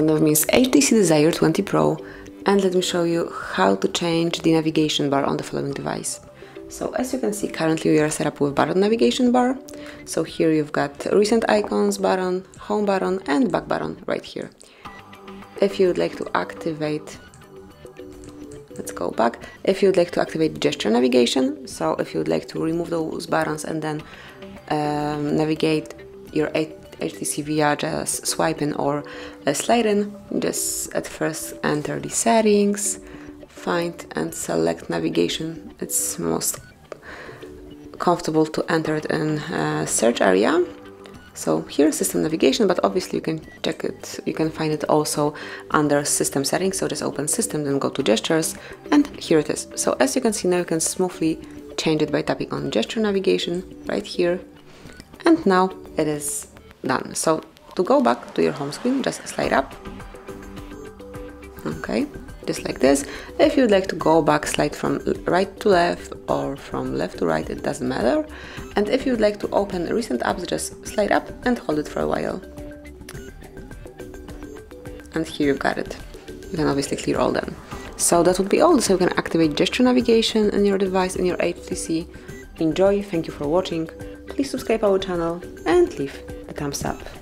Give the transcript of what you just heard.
front of me is HTC Desire 20 Pro, and let me show you how to change the navigation bar on the following device. So as you can see, currently we are set up with button navigation bar. So here you've got recent icons button, home button and back button right here. If you would like to activate, let's go back. If you would like to activate gesture navigation, so if you would like to remove those buttons and then navigate your HTC via just swiping or sliding, just at first enter the settings, find and select navigation. It's most comfortable to enter it in search area. So here system navigation, but obviously you can check it, you can find it also under system settings. So just open system, then go to gestures, and here it is. So as you can see, now you can smoothly change it by tapping on gesture navigation right here, and now it is done. So to go back to your home screen, just slide up, okay, just like this. If you'd like to go back, slide from right to left or from left to right, it doesn't matter. And if you'd like to open recent apps, just slide up and hold it for a while. And here you've got it. You can obviously clear all them. So that would be all. So you can activate gesture navigation in your device, in your HTC. Enjoy, thank you for watching. Please subscribe our channel and leave a thumbs up.